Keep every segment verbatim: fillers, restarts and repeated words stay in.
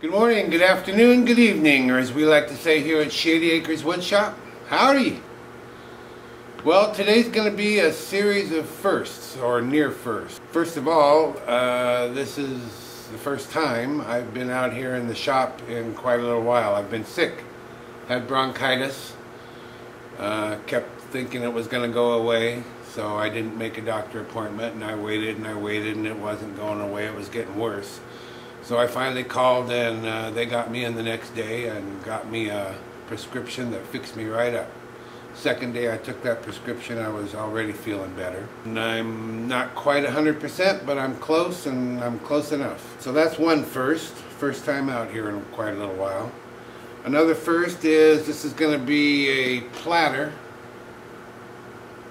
Good morning, good afternoon, good evening, or as we like to say here at Shady Acres Woodshop, howdy! Well, today's going to be a series of firsts, or near firsts. First of all, uh, this is the first time I've been out here in the shop in quite a little while. I've been sick, had bronchitis, uh, kept thinking it was going to go away, so I didn't make a doctor appointment, and I waited and I waited, and it wasn't going away, it was getting worse. So I finally called, and uh, they got me in the next day and got me a prescription that fixed me right up. Second day I took that prescription, I was already feeling better. And I'm not quite one hundred percent, but I'm close, and I'm close enough. So that's one first. First time out here in quite a little while. Another first is, this is going to be a platter.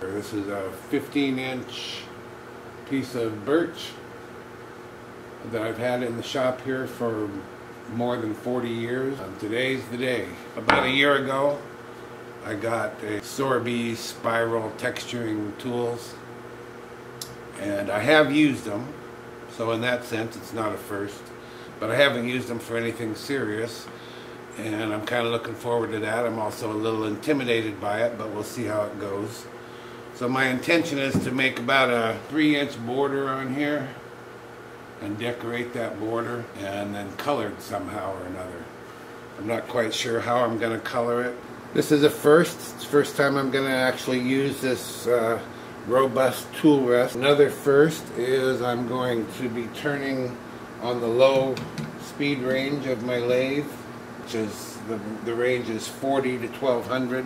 This is a fifteen inch piece of birch that I've had in the shop here for more than forty years. And today's the day. About a year ago I got a Sorby spiral texturing tools, and I have used them, so in that sense it's not a first, but I haven't used them for anything serious, and I'm kind of looking forward to that. I'm also a little intimidated by it, but we'll see how it goes. So my intention is to make about a three inch border on here and decorate that border, and then colored somehow or another. I'm not quite sure how I'm going to color it. This is a first. It's the first time I'm going to actually use this uh, robust tool rest. Another first is I'm going to be turning on the low speed range of my lathe, which is the, the range is forty to twelve hundred.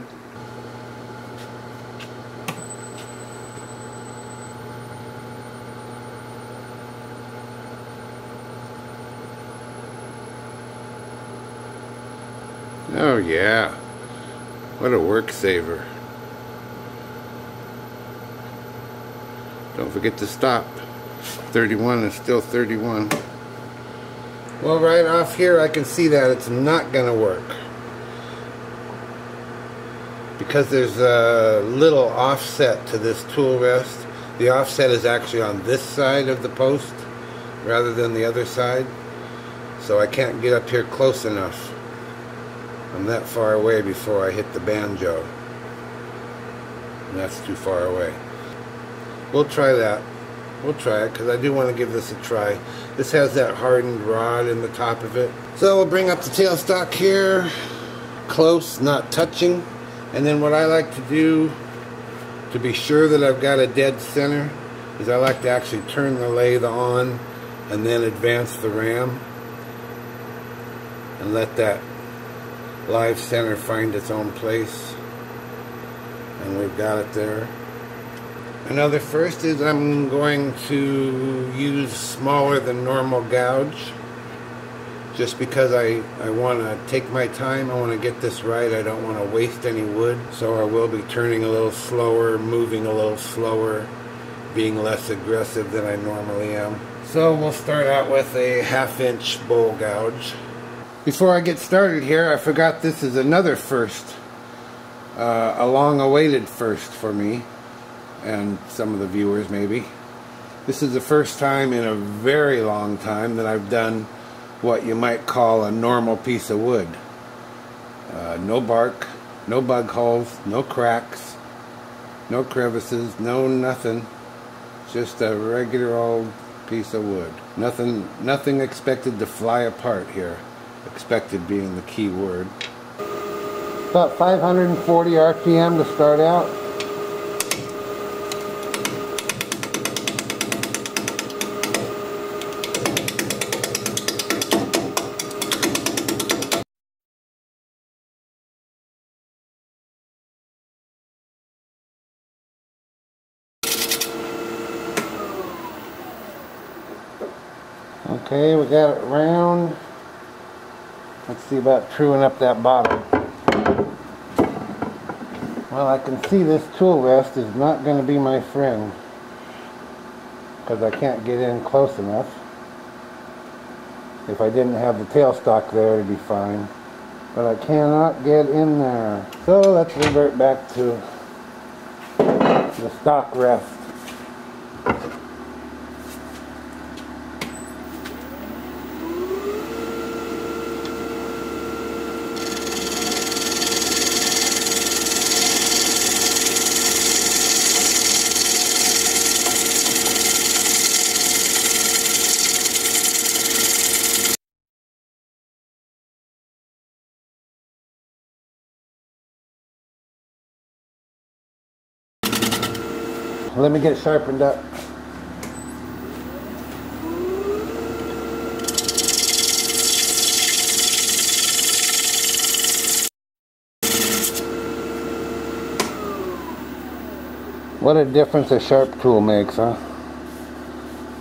Oh yeah, what a work saver. Don't forget to stop. thirty-one is still thirty-one. Well, right off here I can see that it's not going to work, because there's a little offset to this tool rest. The offset is actually on this side of the post rather than the other side, so I can't get up here close enough. I'm that far away before I hit the banjo, and that's too far away. We'll try that. We'll try it, because I do want to give this a try. This has that hardened rod in the top of it. So we'll bring up the tailstock here, close, not touching, and then what I like to do to be sure that I've got a dead center is I like to actually turn the lathe on and then advance the ram and let that live center find its own place, and we've got it there. Another first is I'm going to use smaller than normal gouge, just because I, I want to take my time. I want to get this right. I don't want to waste any wood, so I will be turning a little slower, moving a little slower, being less aggressive than I normally am. So we'll start out with a half inch bowl gouge. Before I get started here, I forgot this is another first, uh, a long-awaited first for me, and some of the viewers maybe. This is the first time in a very long time that I've done what you might call a normal piece of wood. Uh, no bark, no bug holes, no cracks, no crevices, no nothing. Just a regular old piece of wood. Nothing, nothing expected to fly apart here. Expected being the key word. About five hundred forty R P M to start out. Okay, we got it round. Let's see about truing up that bottom. Well, I can see this tool rest is not going to be my friend, because I can't get in close enough. If I didn't have the tailstock there, it'd be fine. But I cannot get in there. So let's revert back to the stock rest. Let me get it sharpened up. What a difference a sharp tool makes, huh?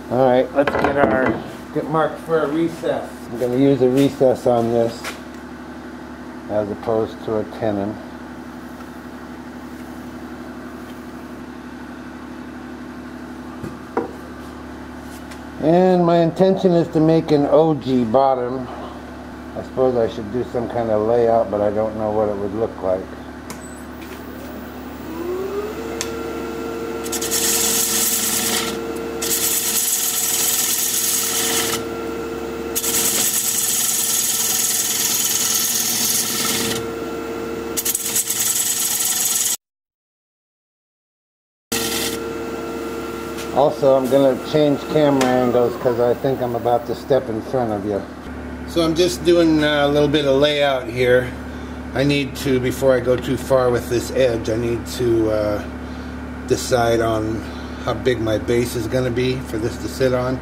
All right, let's get our get marked for a recess. I'm going to use a recess on this as opposed to a tenon. And my intention is to make an O G bottom. I suppose I should do some kind of layout, but I don't know what it would look like. Also, I'm going to change camera angles because I think I'm about to step in front of you. So I'm just doing a little bit of layout here. I need to, before I go too far with this edge, I need to uh, decide on how big my base is going to be for this to sit on.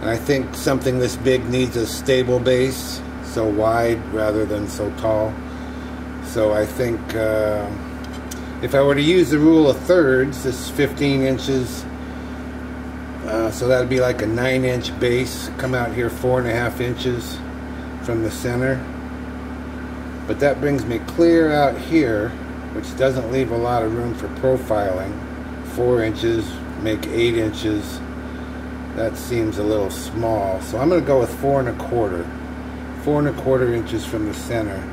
And I think something this big needs a stable base, so wide rather than so tall. So I think... Uh, If I were to use the rule of thirds, this is fifteen inches, uh, so that would be like a nine inch base. Come out here four and a half inches from the center. But that brings me clear out here, which doesn't leave a lot of room for profiling. four inches, make eight inches. That seems a little small. So I'm going to go with four and a quarter. Four and a quarter inches from the center.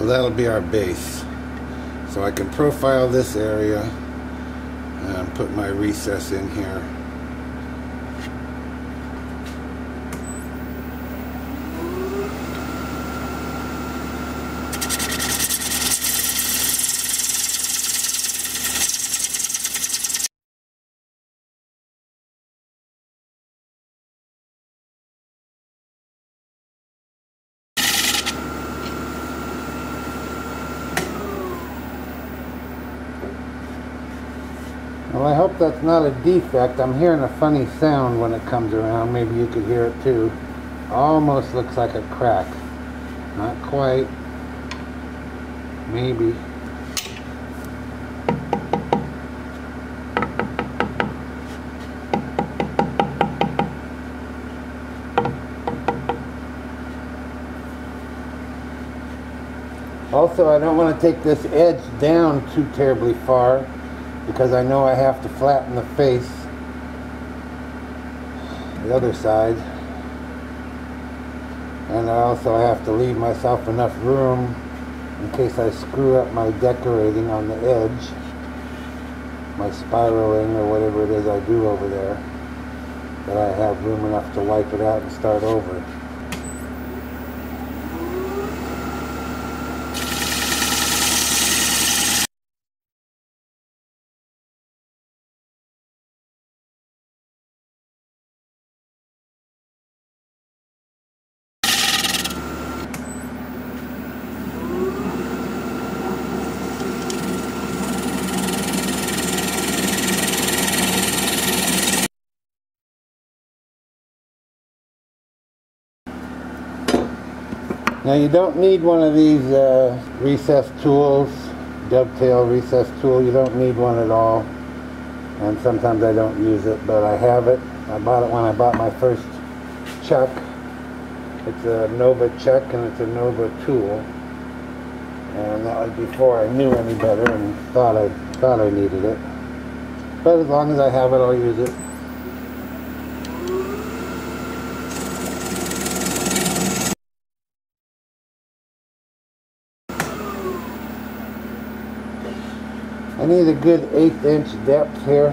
So that'll be our base. So I can profile this area and put my recess in here. Well, I hope that's not a defect. I'm hearing a funny sound when it comes around. Maybe you could hear it too. Almost looks like a crack. Not quite. Maybe. Also, I don't want to take this edge down too terribly far, because I know I have to flatten the face, the other side, and I also have to leave myself enough room in case I screw up my decorating on the edge, my spiraling or whatever it is I do over there, that I have room enough to wipe it out and start over. Now you don't need one of these uh, recess tools, dovetail recess tool, you don't need one at all. And sometimes I don't use it, but I have it. I bought it when I bought my first chuck. It's a Nova chuck and it's a Nova tool. And that was before I knew any better and thought I, thought I needed it. But as long as I have it, I'll use it. I need a good eighth inch depth here.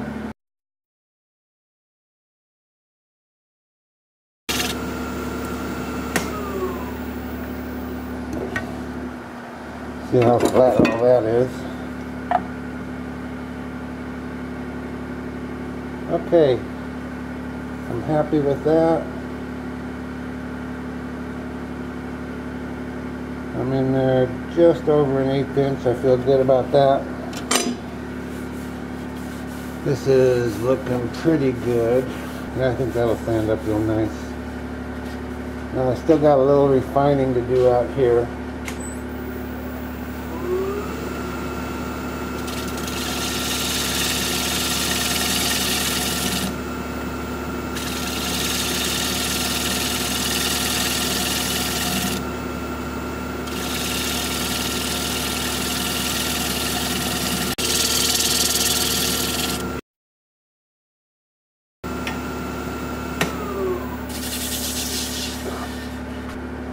See how flat all that is. Okay, I'm happy with that. I'm in there just over an eighth inch. I feel good about that. This is looking pretty good, and I think that'll stand up real nice. Now I still got a little refining to do out here.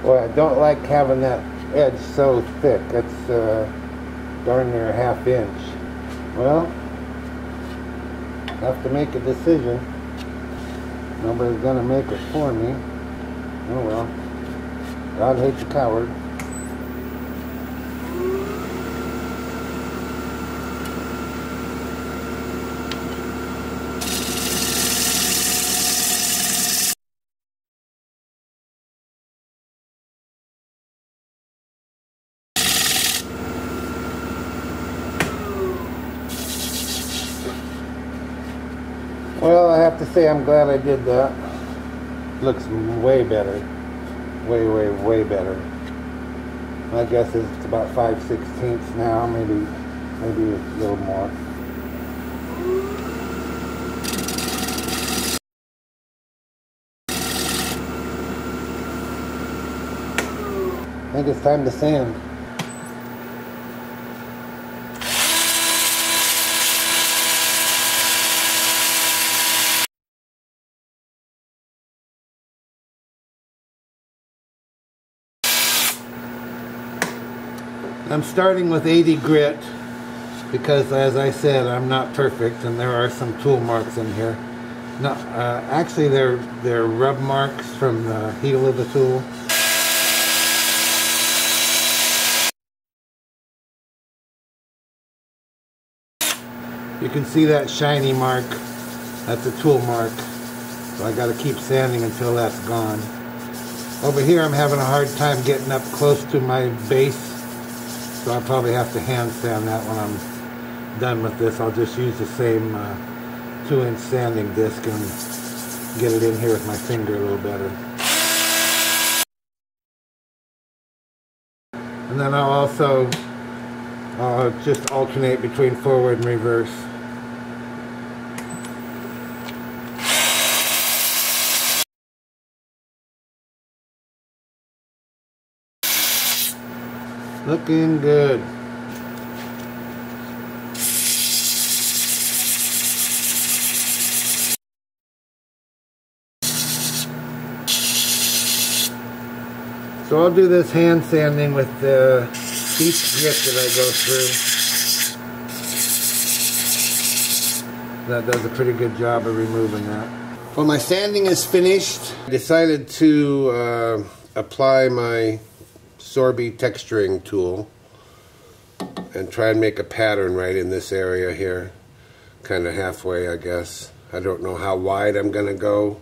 Boy, I don't like having that edge so thick. That's uh, darn near a half inch. Well, I have to make a decision. Nobody's gonna make it for me. Oh well. God hates a coward. Well, I have to say I'm glad I did that. Looks way better. Way, way, way better. My guess is it's about five sixteenths now, maybe, maybe a little more. I think it's time to sand. I'm starting with eighty grit because, as I said, I'm not perfect, and there are some tool marks in here. No, uh, actually, they're they're rub marks from the heel of the tool. You can see that shiny mark. That's a tool mark. So I got to keep sanding until that's gone. Over here, I'm having a hard time getting up close to my base. So I'll probably have to hand sand that when I'm done with this. I'll just use the same uh, two inch sanding disc and get it in here with my finger a little better. And then I'll also uh, just alternate between forward and reverse. Looking good. So I'll do this hand sanding with uh, each grip that I go through. That does a pretty good job of removing that. Well, my sanding is finished. I decided to uh, apply my Sorby texturing tool and try and make a pattern right in this area here, kind of halfway, I guess. I don't know how wide I'm gonna go.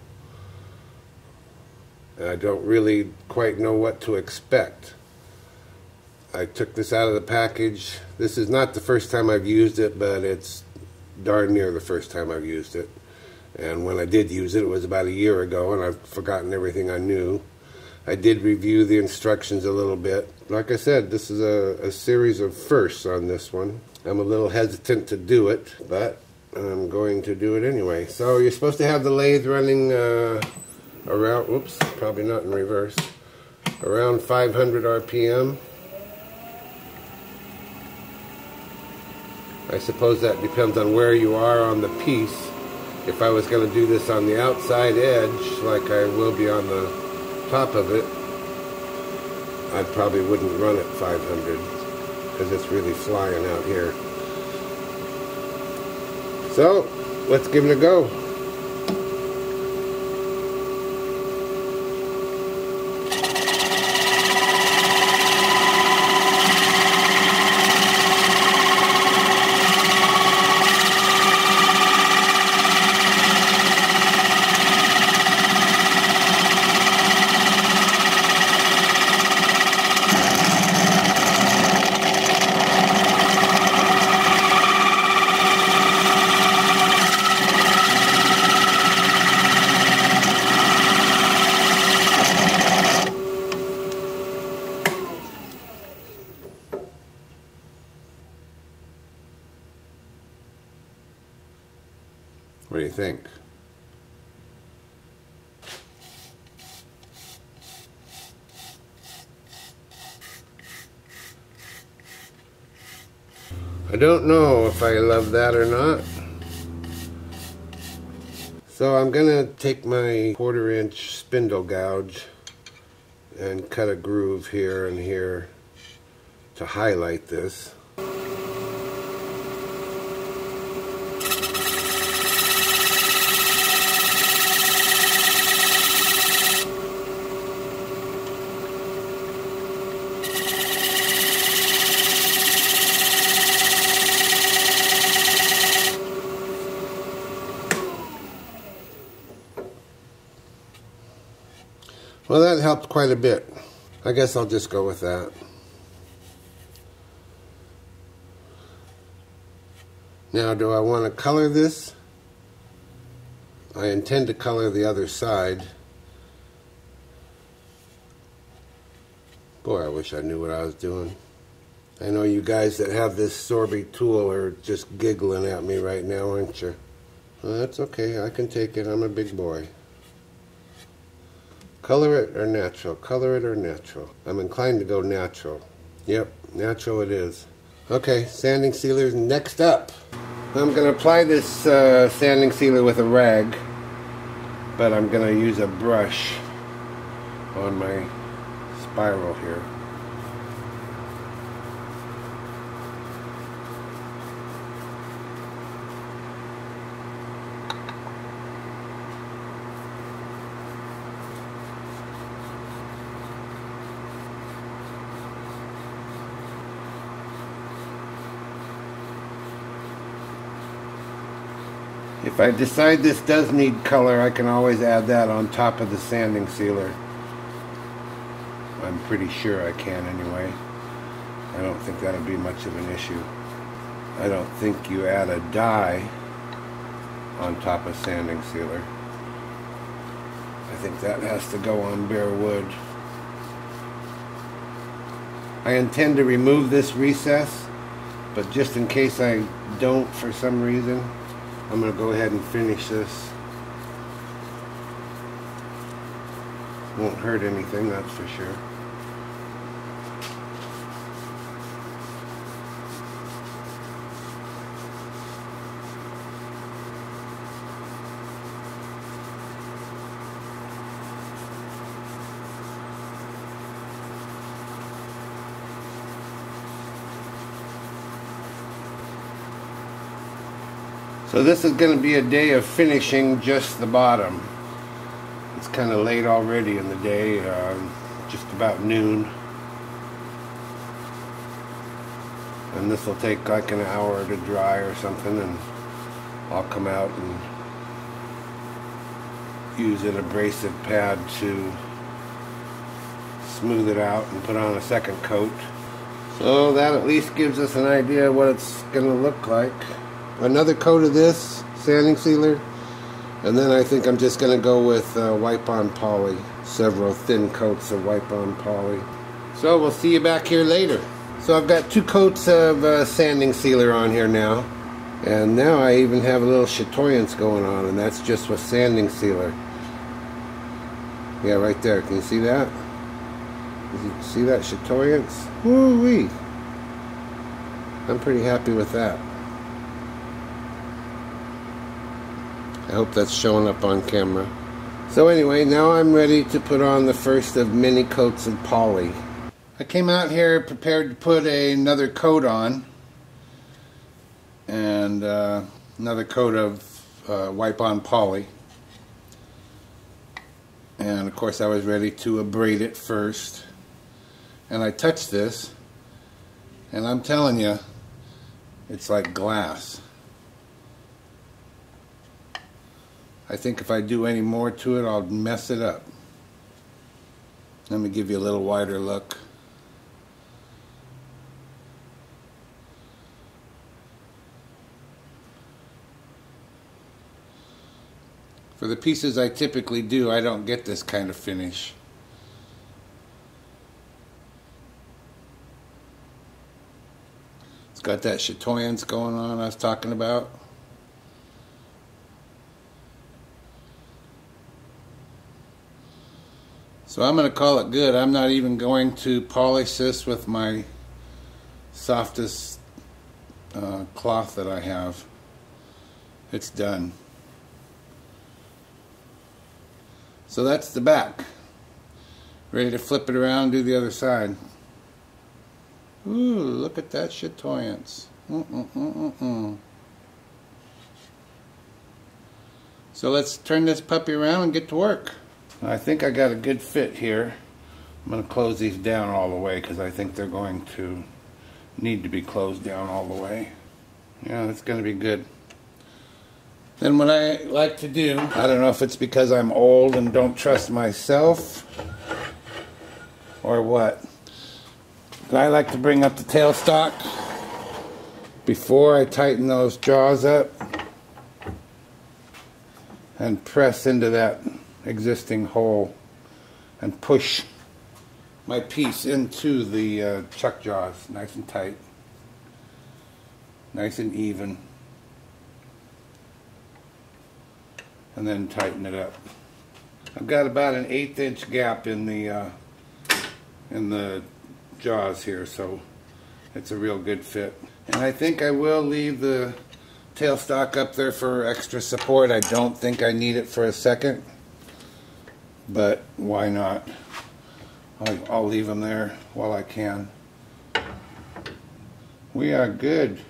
I don't really quite know what to expect. I took this out of the package. This is not the first time I've used it, but it's darn near the first time I've used it. And when I did use it, it was about a year ago, and I've forgotten everything I knew. I did review the instructions a little bit. Like I said, this is a, a series of firsts on this one. I'm a little hesitant to do it, but I'm going to do it anyway. So you're supposed to have the lathe running uh, around, whoops, probably not in reverse, around five hundred R P M. I suppose that depends on where you are on the piece. If I was going to do this on the outside edge, like I will be on the top of it, I probably wouldn't run at five hundred because it's really flying out here. So let's give it a go. What do you think? I don't know if I love that or not. So I'm gonna take my quarter inch spindle gouge and cut a groove here and here to highlight this. Well, that helped quite a bit. I guess I'll just go with that. Now, do I want to color this? I intend to color the other side. Boy, I wish I knew what I was doing. I know you guys that have this Sorby tool are just giggling at me right now, aren't you? Well, that's okay. I can take it. I'm a big boy. Color it or natural? Color it or natural? I'm inclined to go natural. Yep, natural it is. Okay, sanding sealer's next up. I'm going to apply this uh, sanding sealer with a rag, but I'm going to use a brush on my spiral here. If I decide this does need color, I can always add that on top of the sanding sealer. I'm pretty sure I can anyway. I don't think that'll be much of an issue. I don't think you add a dye on top of sanding sealer. I think that has to go on bare wood. I intend to remove this recess, but just in case I don't for some reason, I'm going to go ahead and finish this. Won't hurt anything, that's for sure. So this is going to be a day of finishing just the bottom. It's kind of late already in the day, uh, just about noon. And this will take like an hour to dry or something, and I'll come out and use an abrasive pad to smooth it out and put on a second coat. So that at least gives us an idea of what it's going to look like. Another coat of this sanding sealer, and then I think I'm just going to go with uh, wipe-on poly, several thin coats of wipe-on poly. So we'll see you back here later. So I've got two coats of uh, sanding sealer on here now, and now I even have a little chatoyance going on, and that's just with sanding sealer. Yeah, right there. Can you see that? You see that chatoyance? Woo-wee! I'm pretty happy with that. I hope that's showing up on camera. So anyway, now I'm ready to put on the first of many coats of poly. I came out here prepared to put a, another coat on, and uh, another coat of uh, wipe-on poly. And of course I was ready to abrade it first. And I touched this, and I'm telling you, it's like glass. I think if I do any more to it, I'll mess it up. Let me give you a little wider look. For the pieces I typically do, I don't get this kind of finish. It's got that chatoyance going on I was talking about. So I'm going to call it good. I'm not even going to polish this with my softest uh, cloth that I have. It's done. So that's the back. Ready to flip it around and do the other side. Ooh, look at that chatoyance. Mm-mm-mm-mm-mm. So let's turn this puppy around and get to work. I think I got a good fit here. I'm going to close these down all the way because I think they're going to need to be closed down all the way. Yeah, that's going to be good. Then what I like to do, I don't know if it's because I'm old and don't trust myself or what, but I like to bring up the tailstock before I tighten those jaws up and press into that existing hole and push my piece into the uh, chuck jaws nice and tight, nice and even, and then tighten it up. I've got about an eighth inch gap in the uh, in the jaws here, so it's a real good fit. And I think I will leave the tailstock up there for extra support. I don't think I need it for a second, but why not? I'll, I'll leave them there while I can. We are good.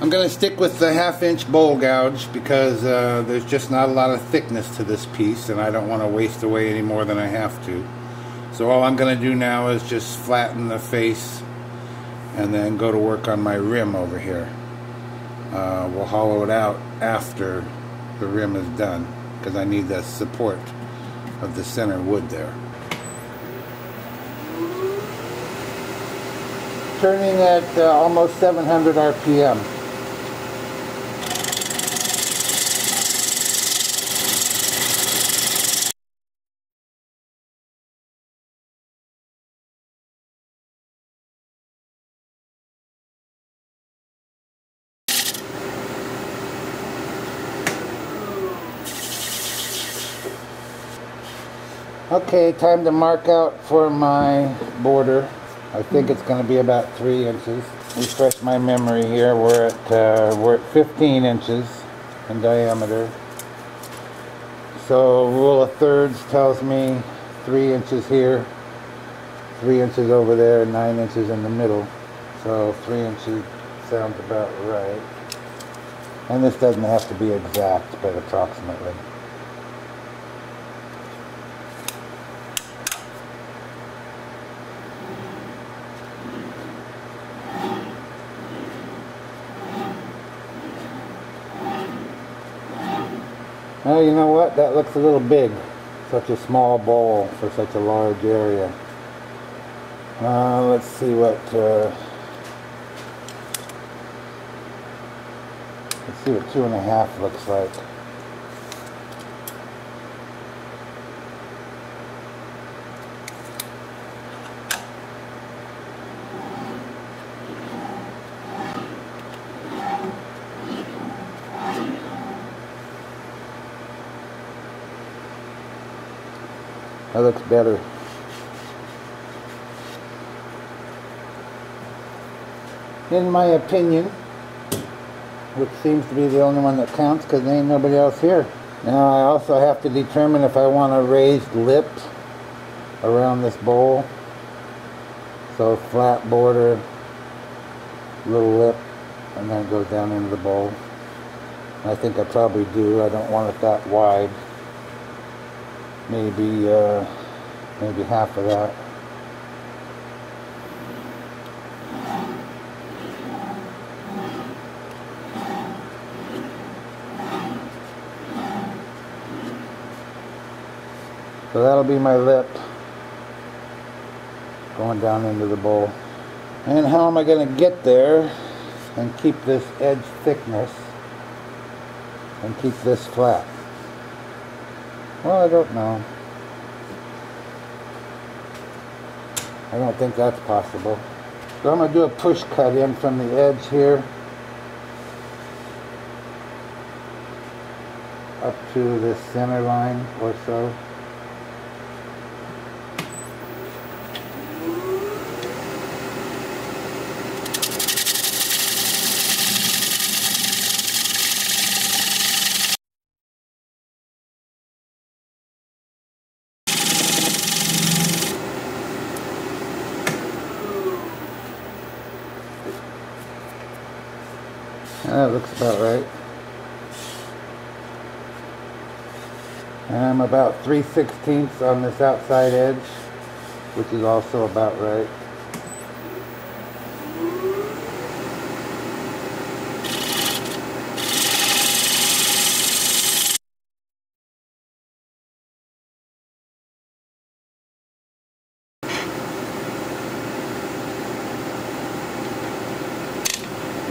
I'm going to stick with the half inch bowl gouge because uh, there's just not a lot of thickness to this piece and I don't want to waste away any more than I have to. So all I'm going to do now is just flatten the face and then go to work on my rim over here. Uh, we'll hollow it out after the rim is done because I need the support of the center wood there. Turning at uh, almost seven hundred R P M. Okay, time to mark out for my border. I think it's going to be about three inches. Refresh my memory here. We're at uh, we're at fifteen inches in diameter. So rule of thirds tells me three inches here, three inches over there, nine inches in the middle. So three inches sounds about right. And this doesn't have to be exact, but approximately. Oh, you know what? That looks a little big. Such a small bowl for such a large area. Uh, let's see what. Uh, let's see what two and a half looks like. That looks better. In my opinion, which seems to be the only one that counts because there ain't nobody else here. Now I also have to determine if I want a raised lip around this bowl. So flat border, little lip, and then it goes down into the bowl. I think I probably do. I don't want it that wide. Maybe, uh, maybe half of that. So that'll be my lip going down into the bowl. And how am I going to get there and keep this edge thickness and keep this flat? Well, I don't know. I don't think that's possible. So I'm going to do a push cut in from the edge here up to this center line or so. That looks about right. I'm about three sixteenths on this outside edge, which is also about right.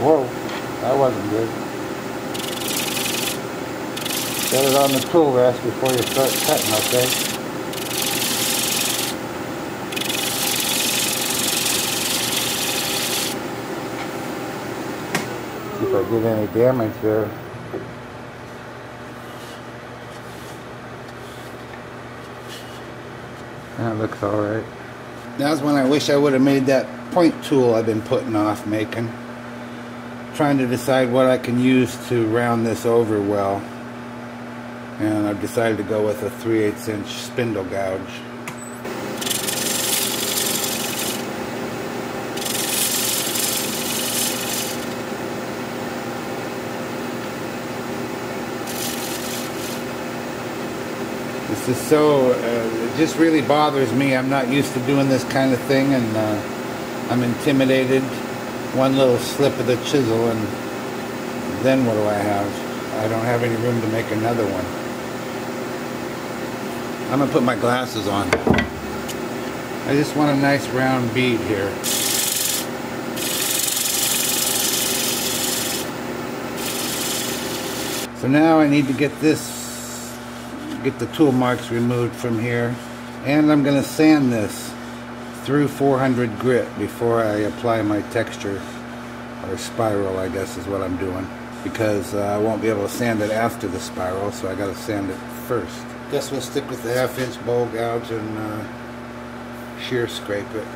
Whoa, that wasn't good. Set it on the tool rest before you start cutting, okay? See if I did any damage there. That looks alright. That's when I wish I would have made that point tool I've been putting off making. Trying to decide what I can use to round this over well, and I've decided to go with a three eighths inch spindle gouge. This is so, uh, it just really bothers me. I'm not used to doing this kind of thing, and uh, I'm intimidated. One little slip of the chisel and then what do I have? I don't have any room to make another one. I'm going to put my glasses on. I just want a nice round bead here. So now I need to get this, get the tool marks removed from here, and I'm going to sand this through four hundred grit before I apply my texture, or spiral I guess is what I'm doing, because uh, I won't be able to sand it after the spiral, so I gotta sand it first. Guess we'll stick with the half inch bowl gouge and uh, shear scrape it.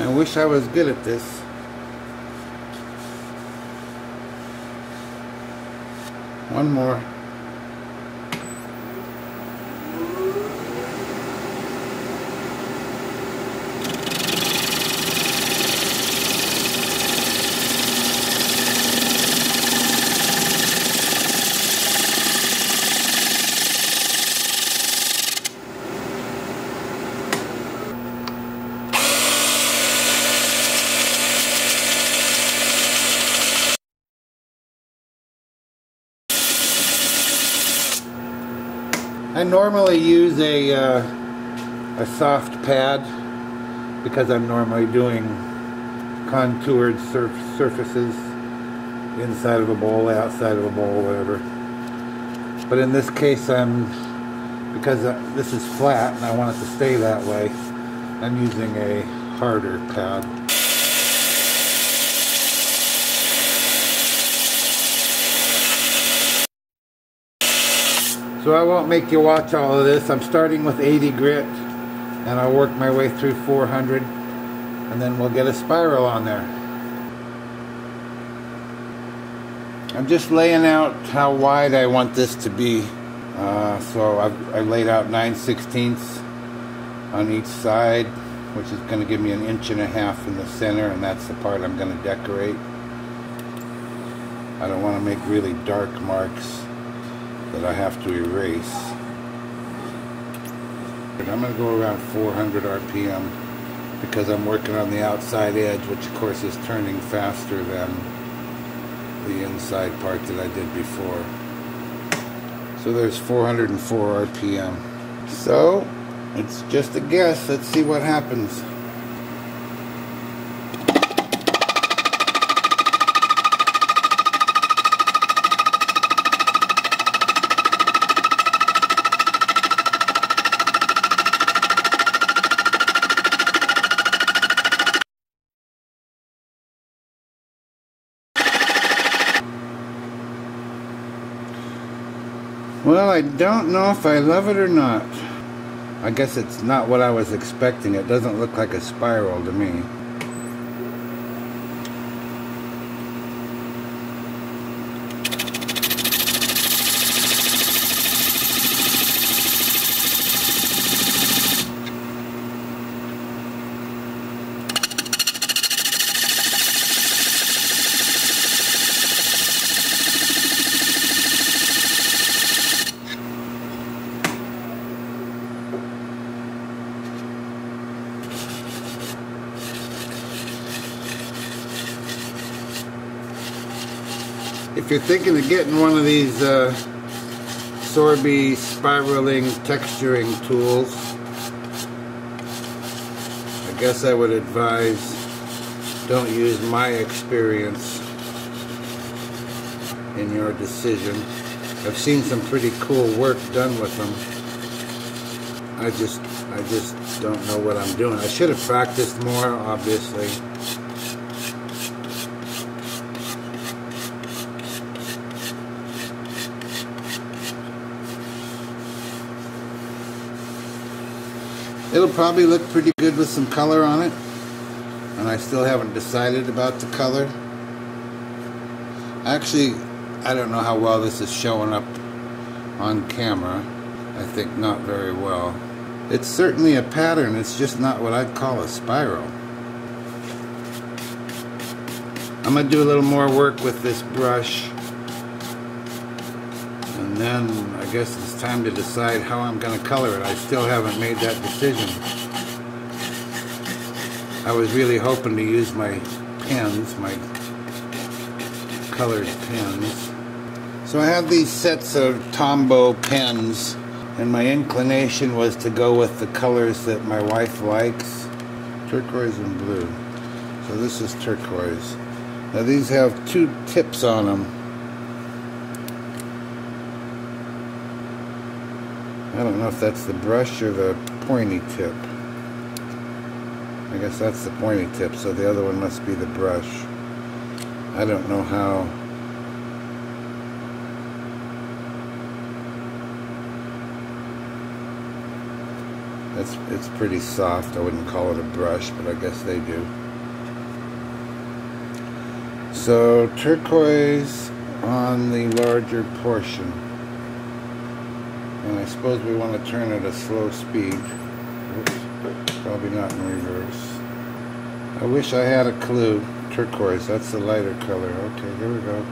I wish I was good at this. One more. I normally use a, uh, a soft pad because I'm normally doing contoured surf surfaces inside of a bowl, outside of a bowl, whatever. But in this case, I'm, because uh, this is flat and I want it to stay that way, I'm using a harder pad. So I won't make you watch all of this. I'm starting with eighty grit, and I'll work my way through four hundred, and then we'll get a spiral on there. I'm just laying out how wide I want this to be. Uh, so I've, I've laid out nine sixteenths on each side, which is going to give me an inch and a half in the center, and that's the part I'm going to decorate. I don't want to make really dark marks that I have to erase. And I'm going to go around four hundred R P M because I'm working on the outside edge, which of course is turning faster than the inside part that I did before. So there's four hundred four R P M. So it's just a guess. Let's see what happens. Well, I don't know if I love it or not. I guess it's not what I was expecting. It doesn't look like a spiral to me. If you're thinking of getting one of these uh, Sorby spiraling texturing tools, I guess I would advise don't use my experience in your decision. I've seen some pretty cool work done with them. I just, I just don't know what I'm doing. I should have practiced more, obviously. It'll probably look pretty good with some color on it, and I still haven't decided about the color. Actually, I don't know how well this is showing up on camera. I think not very well. It's certainly a pattern, it's just not what I'd call a spiral. I'm going to do a little more work with this brush, and then I guess it's time to decide how I'm going to color it. I still haven't made that decision. I was really hoping to use my pens, my colored pens. So I had these sets of Tombow pens, and my inclination was to go with the colors that my wife likes, turquoise and blue. So this is turquoise. Now these have two tips on them. I don't know if that's the brush or the pointy tip. I guess that's the pointy tip, so the other one must be the brush. I don't know how. That's, it's pretty soft. I wouldn't call it a brush, but I guess they do. So turquoise on the larger portion. And I suppose we want to turn at a slow speed. Oops, probably not in reverse. I wish I had a clue. Turquoise, that's the lighter color. Okay, here we go.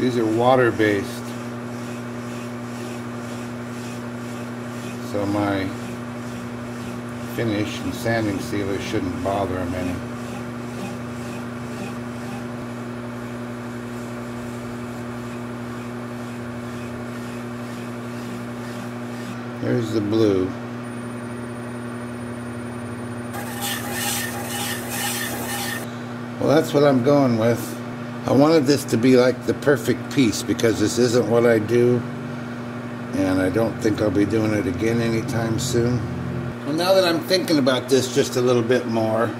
These are water-based. So my finish and sanding sealer shouldn't bother them any. Here's the blue. Well, that's what I'm going with. I wanted this to be like the perfect piece because this isn't what I do, and I don't think I'll be doing it again anytime soon. Well, now that I'm thinking about this just a little bit more,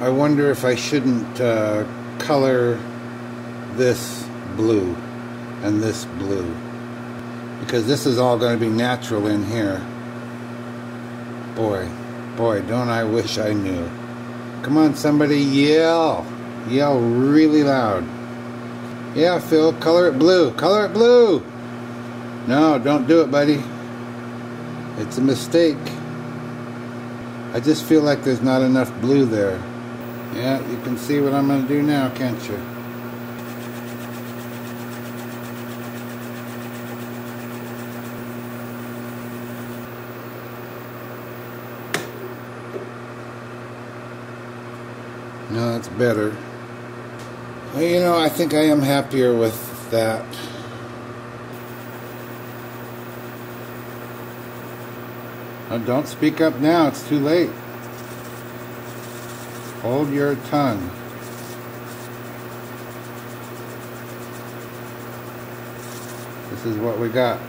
I wonder if I shouldn't uh, color this blue and this blue, because this is all going to be natural in here. Boy, boy, don't I wish I knew. Come on, somebody, yell. Yell really loud. Yeah, Phil, color it blue. Color it blue. No, don't do it, buddy. It's a mistake. I just feel like there's not enough blue there. Yeah, you can see what I'm going to do now, can't you? No, that's better. Well, you know, I think I am happier with that. Oh, don't speak up now, it's too late. Hold your tongue. This is what we got.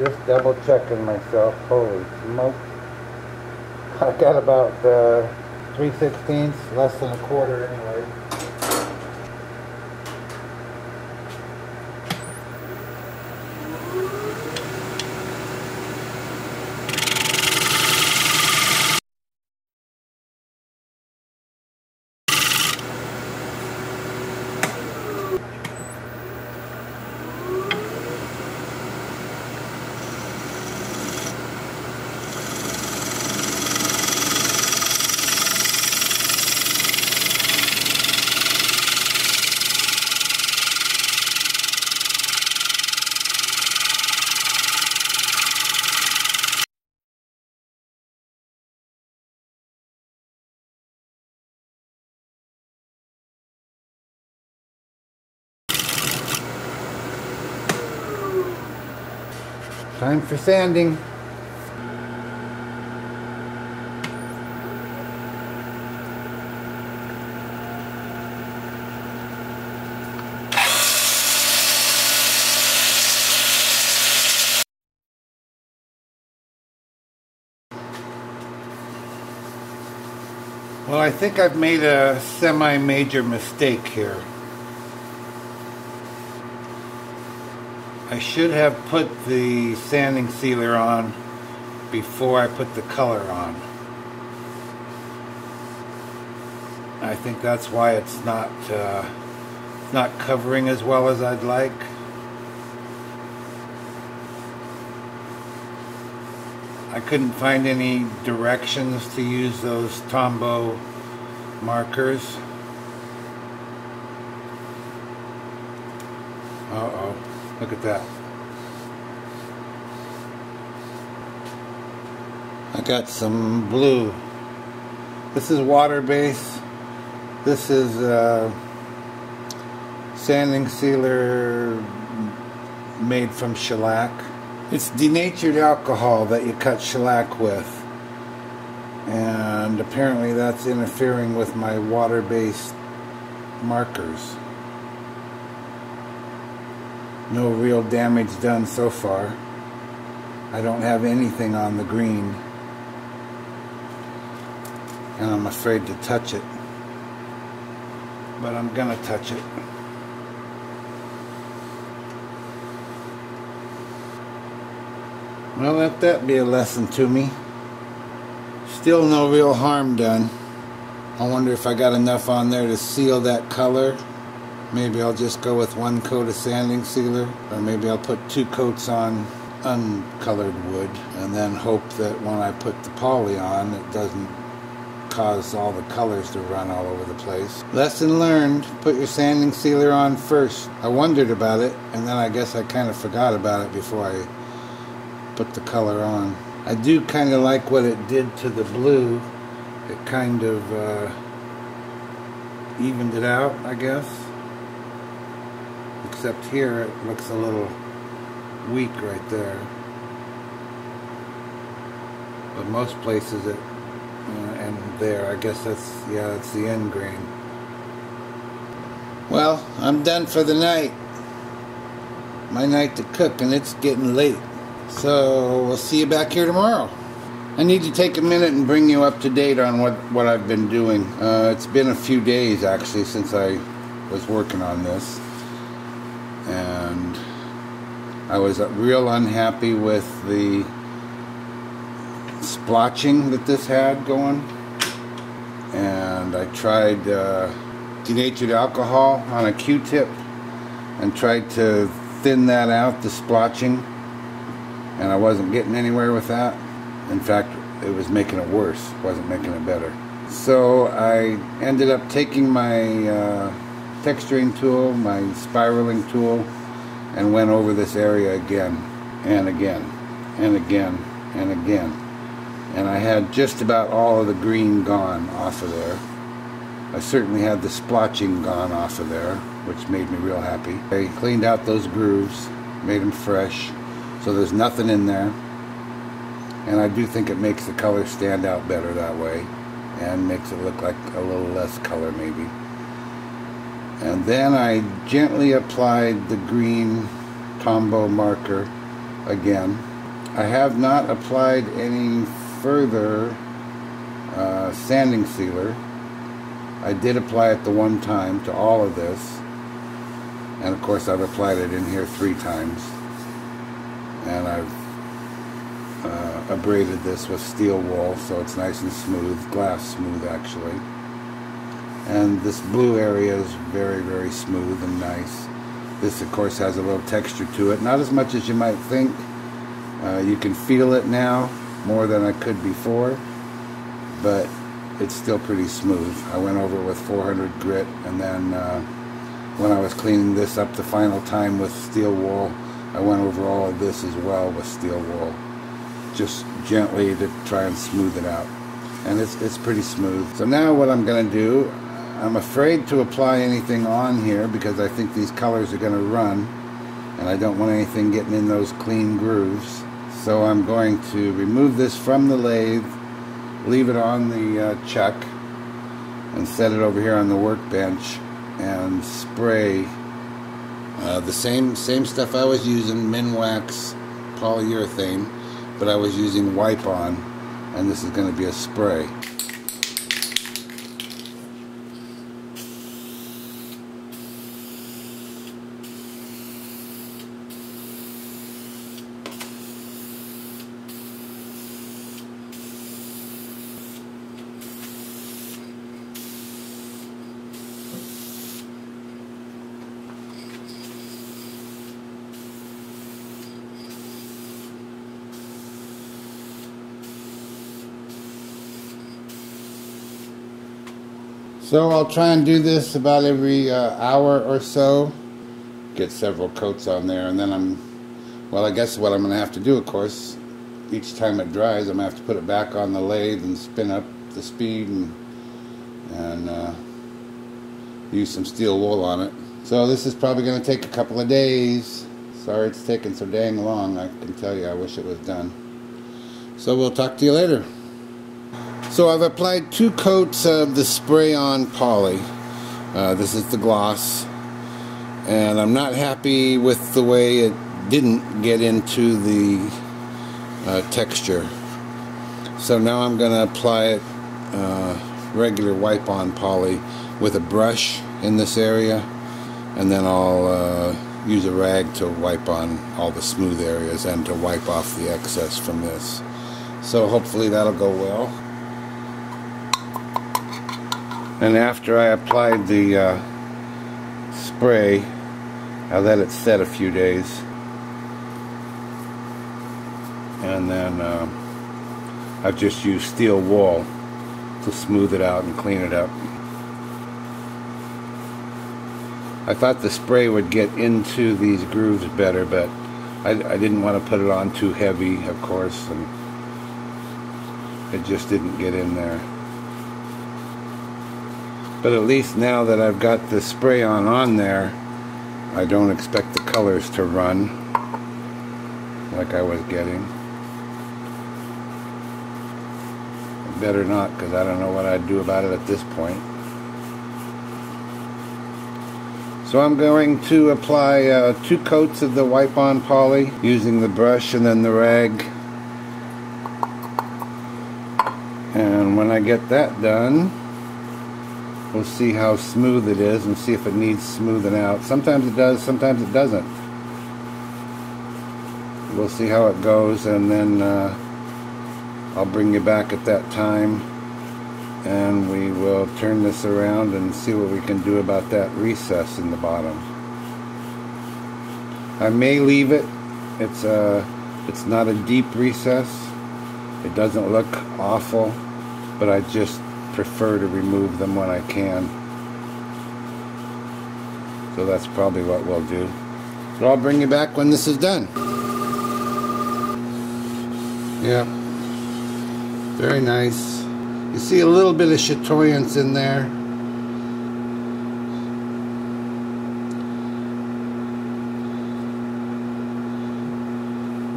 Just double checking myself. Holy smoke. I got about uh, three sixteenths, less than a quarter anyway. Time for sanding. Well, I think I've made a semi-major mistake here. I should have put the sanding sealer on before I put the color on. I think that's why it's not uh, not covering as well as I'd like. I couldn't find any directions to use those Tombow markers. Uh-oh, look at that. I got some blue. This is water base. This is uh, sanding sealer made from shellac. It's denatured alcohol that you cut shellac with, and apparently that's interfering with my water-based markers. No real damage done so far. I don't have anything on the green, and I'm afraid to touch it, but I'm gonna touch it. Well, let that be a lesson to me. Still no real harm done. I wonder if I got enough on there to seal that color. Maybe I'll just go with one coat of sanding sealer, or maybe I'll put two coats on uncolored wood and then hope that when I put the poly on it doesn't cause all the colors to run all over the place. Lesson learned, put your sanding sealer on first. I wondered about it, and then I guess I kind of forgot about it before I put the color on. I do kind of like what it did to the blue. It kind of uh, evened it out, I guess. Except here it looks a little weak right there. But most places it, uh, and there, I guess that's, yeah, that's the end grain. Well, I'm done for the night. My night to cook, and it's getting late. So we'll see you back here tomorrow. I need to take a minute and bring you up to date on what, what I've been doing. Uh, it's been a few days, actually, since I was working on this. And I was real unhappy with the splotching that this had going. And I tried uh, denatured alcohol on a Q-tip and tried to thin that out, the splotching. And I wasn't getting anywhere with that. In fact, it was making it worse. It wasn't making it better. So I ended up taking my uh, texturing tool, my spiraling tool, and went over this area again, and again, and again, and again. And I had just about all of the green gone off of there. I certainly had the splotching gone off of there, which made me real happy. I cleaned out those grooves, made them fresh. So there's nothing in there, and I do think it makes the color stand out better that way, and makes it look like a little less color maybe. And then I gently applied the green Tombow marker again. I have not applied any further uh, sanding sealer. I did apply it the one time to all of this, and of course I've applied it in here three times. And I've uh, abraded this with steel wool, so it's nice and smooth, glass smooth actually. And this blue area is very, very smooth and nice. This, of course, has a little texture to it, not as much as you might think. Uh, you can feel it now more than I could before, but it's still pretty smooth. I went over it with four hundred grit, and then uh, when I was cleaning this up the final time with steel wool, I went over all of this as well with steel wool, just gently to try and smooth it out. And it's, it's pretty smooth. So now what I'm gonna do, I'm afraid to apply anything on here because I think these colors are gonna run, and I don't want anything getting in those clean grooves. So I'm going to remove this from the lathe, leave it on the uh, chuck, and set it over here on the workbench and spray uh, the same same stuff I was using, Minwax polyurethane, but I was using wipe on, and this is going to be a spray. So I'll try and do this about every uh, hour or so, get several coats on there, and then I'm, well, I guess what I'm going to have to do, of course, each time it dries, I'm going to have to put it back on the lathe and spin up the speed and, and uh, use some steel wool on it. So this is probably going to take a couple of days. Sorry it's taking so dang long, I can tell you, I wish it was done. So we'll talk to you later. So I've applied two coats of the spray-on poly. Uh, this is the gloss, and I'm not happy with the way it didn't get into the uh, texture. So now I'm going to apply it uh, regular wipe-on poly with a brush in this area, and then I'll uh, use a rag to wipe on all the smooth areas and to wipe off the excess from this. So hopefully that'll go well. And after I applied the uh, spray, I let it set a few days, and then uh, I've just used steel wool to smooth it out and clean it up. I thought the spray would get into these grooves better, but I, I didn't want to put it on too heavy, of course, and it just didn't get in there. But at least now that I've got the spray on on there, I don't expect the colors to run like I was getting. Better not, because I don't know what I'd do about it at this point. So I'm going to apply uh, two coats of the wipe-on poly using the brush and then the rag. And when I get that done, we'll see how smooth it is and see if it needs smoothing out. Sometimes it does, sometimes it doesn't. We'll see how it goes, and then uh, I'll bring you back at that time, and we will turn this around and see what we can do about that recess in the bottom. I may leave it. It's, a, it's not a deep recess. It doesn't look awful, but I just prefer to remove them when I can. So that's probably what we'll do. So I'll bring you back when this is done. Yeah. Very nice. You see a little bit of chatoyance in there.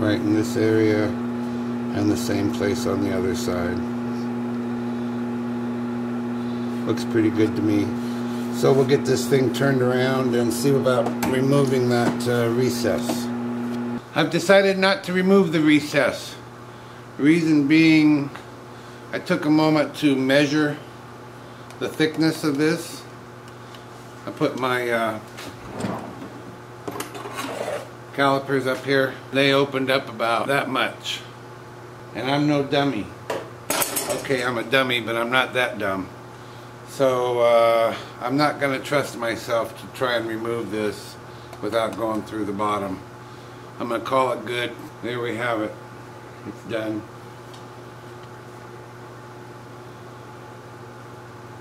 Right in this area, and the same place on the other side. Looks pretty good to me. So we'll get this thing turned around and see about removing that uh, recess. I've decided not to remove the recess. Reason being, I took a moment to measure the thickness of this. I put my uh, calipers up here. They opened up about that much. And I'm no dummy. Okay, I'm a dummy, but I'm not that dumb. So uh, I'm not going to trust myself to try and remove this without going through the bottom. I'm going to call it good. There we have it. It's done.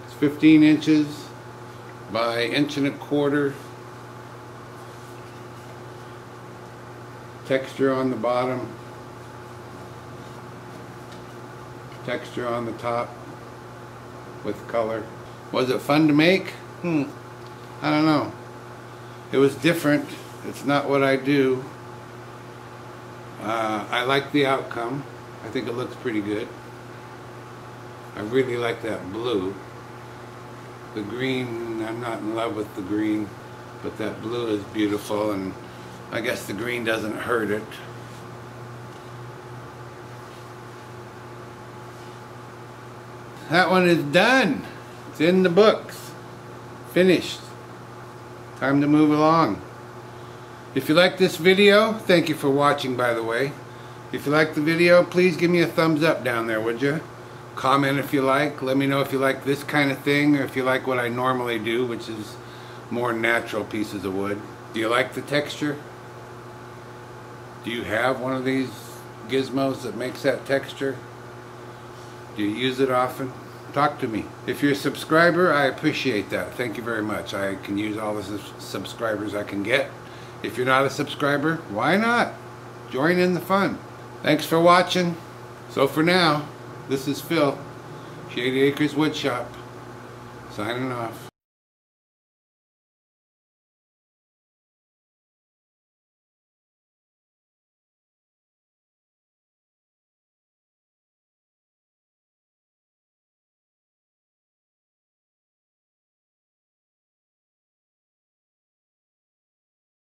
It's fifteen inches by inch and a quarter. Texture on the bottom. Texture on the top with color. Was it fun to make? Hmm. I don't know. It was different. It's not what I do. Uh, I like the outcome. I think it looks pretty good. I really like that blue. The green, I'm not in love with the green, but that blue is beautiful, and I guess the green doesn't hurt it. That one is done. It's in the books. Finished. Time to move along. If you like this video, thank you for watching, by the way. If you like the video, please give me a thumbs up down there, would you? Comment if you like. Let me know if you like this kind of thing, or if you like what I normally do, which is more natural pieces of wood. Do you like the texture? Do you have one of these gizmos that makes that texture? Do you use it often? Talk to me. If you're a subscriber, I appreciate that. Thank you very much. I can use all the subscribers I can get. If you're not a subscriber, why not? Join in the fun. Thanks for watching. So for now, this is Phil, Shady Acres Woodshop, signing off.